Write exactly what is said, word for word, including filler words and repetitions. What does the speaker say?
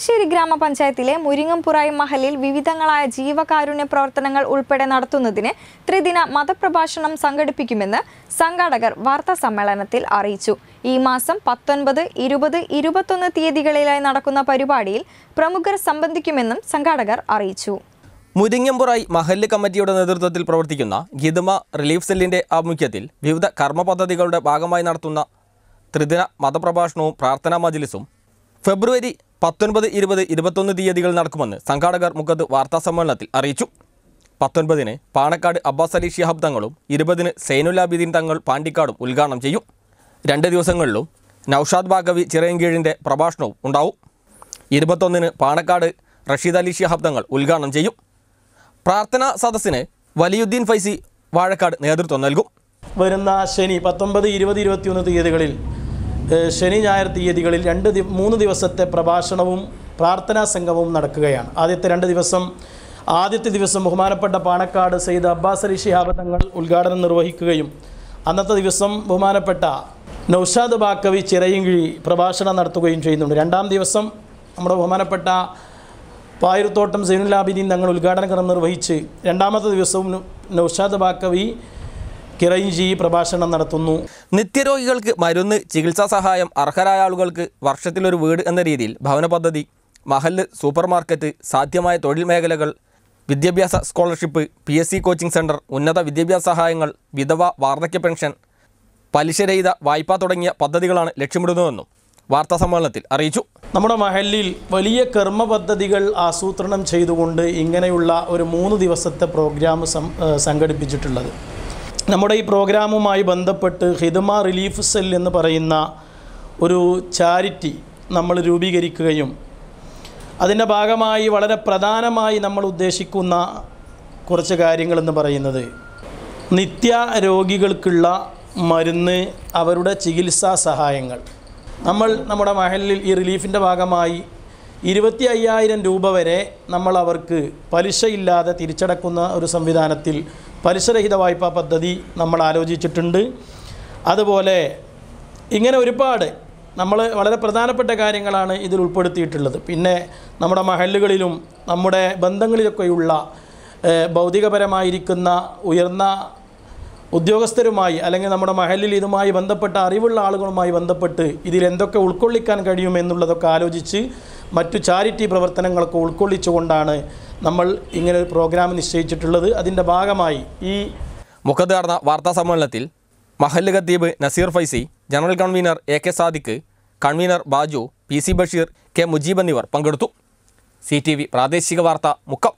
കളമശ്ശേരി ഗ്രാമപഞ്ചായത്തിലെ മുരിങ്ങംപുറായി മഹലിൽ വിവിധങ്ങളായ ജീവകാരുണ്യ പ്രവർത്തനങ്ങൾ ഉൾപ്പെടെ നടത്തുന്നതിന് ത്രിദിന മതപ്രഭാഷണം സംഘടിപ്പിക്കുമെന്ന് സംഘാടകർ വാർത്താ സമ്മേളനത്തിൽ അറിയിച്ചു. ഈ മാസം പത്തൊൻപത് ഇരുപത് ഇരുപത്തൊന്ന് തീയതികളിലായി നടക്കുന്ന പരിപാടിയിൽ പ്രമുഖർ സംബന്ധിക്കുമെന്നും സംഘാടകർ അറിയിച്ചു. മുരിങ്ങംപുറായി മഹല്ല് കമ്മിറ്റിയുടെ നേതൃത്വത്തിൽ പ്രവർത്തിക്കുന്ന ഗിദ്മ റിലീഫ് സെല്ലിൻ്റെ ആഭിമുഖ്യത്തിൽ വിവിധ കർമ്മ പദ്ധതികളുടെ ഭാഗമായി നടത്തുന്ന ത്രിദിന മതപ്രഭാഷണവും പ്രാർത്ഥനാ മജ്ലിസും ഫെബ്രുവരി പത്തൊൻപത് ഇരുപത് ഇരുപത്തൊന്ന് തീയതികൾ നടക്കുമെന്ന് സംഘാടകർ മുഖത്ത് വാർത്താ സമ്മേളനത്തിൽ അറിയിച്ചു. പത്തൊൻപതിന് പാണക്കാട് അബ്ബാസലി ഷിഹാബ് തങ്ങളും ഇരുപതിന് സൈനുൽ അബീദീൻ തങ്ങൾ പാണ്ടിക്കാടും ഉദ്ഘാടനം ചെയ്യും. രണ്ട് ദിവസങ്ങളിലും നൗഷാദ് ഭാഗവി ചിറയൻകീഴിൻ്റെ പ്രഭാഷണവും ഉണ്ടാവും. ഇരുപത്തൊന്നിന് പാണക്കാട് റഷീദ് അലി ഷിഹാബ് തങ്ങൾ ഉദ്ഘാടനം ചെയ്യും. പ്രാർത്ഥനാ സദസ്സിന് വലിയുദ്ദീൻ ഫൈസി വാഴക്കാട് നേതൃത്വം നൽകും. വരുന്ന ശനി പത്തൊമ്പത് ഇരുപത് ഇരുപത്തിയൊന്ന് തീയതികളിൽ ശനി ഞായർ തീയതികളിൽ രണ്ട് മൂന്ന് ദിവസത്തെ പ്രഭാഷണവും പ്രാർത്ഥനാ സംഗമവും നടക്കുകയാണ്. ആദ്യത്തെ രണ്ട് ദിവസം ആദ്യത്തെ ദിവസം ബഹുമാനപ്പെട്ട പാണക്കാട് സയ്യിദ് അബ്ബാസ് അലി ശിഹാബ് തങ്ങൾ ഉദ്ഘാടനം നിർവഹിക്കുകയും അന്നത്തെ ദിവസം ബഹുമാനപ്പെട്ട നൗഷാദ് ബാക്കവി ചിറയിൻകിഴി പ്രഭാഷണം നടത്തുകയും ചെയ്യുന്നുണ്ട്. രണ്ടാം ദിവസം നമ്മുടെ ബഹുമാനപ്പെട്ട പായരുത്തോട്ടം സൈനുൽ ആബിദീൻ തങ്ങൾ ഉദ്ഘാടനം നിർവഹിച്ച് രണ്ടാമത്തെ ദിവസവും നൗഷാദ് ബാക്കവി കിറയിഞ്ചി പ്രഭാഷണം നടത്തുന്നു. നിത്യരോഗികൾക്ക് മരുന്ന്, ചികിത്സാ സഹായം, അർഹരായ ആളുകൾക്ക് വർഷത്തിലൊരു വീട് എന്ന രീതിയിൽ ഭവന പദ്ധതി, മഹല്ല്, സൂപ്പർ മാർക്കറ്റ്, സാധ്യമായ തൊഴിൽ മേഖലകൾ, വിദ്യാഭ്യാസ scholarship, P S C coaching centre, ഉന്നത വിദ്യാഭ്യാസ സഹായങ്ങൾ, വിധവ, വാർദ്ധക്യ പെൻഷൻ, പലിശരഹിത വായ്പ തുടങ്ങിയ പദ്ധതികളാണ് ലക്ഷ്യമിടുന്നതെന്നും വാർത്താ സമ്മേളനത്തിൽ അറിയിച്ചു. നമ്മുടെ മഹല്ലിൽ വലിയ കർമ്മ പദ്ധതികൾ ആസൂത്രണം ചെയ്തുകൊണ്ട് ഇങ്ങനെയുള്ള ഒരു മൂന്ന് ദിവസത്തെ പ്രോഗ്രാം സംഘടിപ്പിച്ചിട്ടുള്ളത്. നമ്മുടെ ഈ പ്രോഗ്രാമുമായി ബന്ധപ്പെട്ട് ഹിദ്മ റിലീഫ് സെൽ എന്ന് പറയുന്ന ഒരു ചാരിറ്റി നമ്മൾ രൂപീകരിക്കുകയും അതിൻ്റെ ഭാഗമായി വളരെ പ്രധാനമായി നമ്മൾ ഉദ്ദേശിക്കുന്ന കുറച്ച് കാര്യങ്ങളെന്ന് പറയുന്നത് നിത്യ രോഗികൾക്കുള്ള മരുന്ന്, അവരുടെ ചികിത്സാ സഹായങ്ങൾ. നമ്മൾ നമ്മുടെ മഹല്ലിൽ ഈ റിലീഫിൻ്റെ ഭാഗമായി ഇരുപത്തി അയ്യായിരം രൂപ വരെ നമ്മൾ അവർക്ക് പലിശയില്ലാതെ തിരിച്ചടക്കുന്ന ഒരു സംവിധാനത്തിൽ പലിശരഹിത വായ്പാ പദ്ധതി നമ്മൾ ആലോചിച്ചിട്ടുണ്ട്. അതുപോലെ ഇങ്ങനെ ഒരുപാട് നമ്മൾ വളരെ പ്രധാനപ്പെട്ട കാര്യങ്ങളാണ് ഇതിൽ ഉൾപ്പെടുത്തിയിട്ടുള്ളത്. പിന്നെ നമ്മുടെ മഹല്ലുകളിലും നമ്മുടെ ബന്ധങ്ങളിലൊക്കെയുള്ള ഭൗതികപരമായിരിക്കുന്ന ഉയർന്ന ഉദ്യോഗസ്ഥരുമായി അല്ലെങ്കിൽ നമ്മുടെ മഹല്ലിൽ ഇതുമായി ബന്ധപ്പെട്ട അറിവുള്ള ആളുകളുമായി ബന്ധപ്പെട്ട് ഇതിലെന്തൊക്കെ ഉൾക്കൊള്ളിക്കാൻ കഴിയുമെന്നുള്ളതൊക്കെ ആലോചിച്ച് മറ്റു ചാരിറ്റി പ്രവർത്തനങ്ങളൊക്കെ ഉൾക്കൊള്ളിച്ചുകൊണ്ടാണ് നമ്മൾ ഇങ്ങനെ ഒരു പ്രോഗ്രാം നിശ്ചയിച്ചിട്ടുള്ളത്. അതിൻ്റെ ഭാഗമായി ഈ മുഖത്ത് നടന്ന വാർത്താ സമ്മേളനത്തിൽ മഹല്ല് ഗദ്ദീബ് Naseer Faizy, general convener A K Sadiq, convener Baju, P C Basheer, K Mujeeb എന്നിവർ പങ്കെടുത്തു. സി ടി വി പ്രാദേശിക വാർത്ത മുക്കം.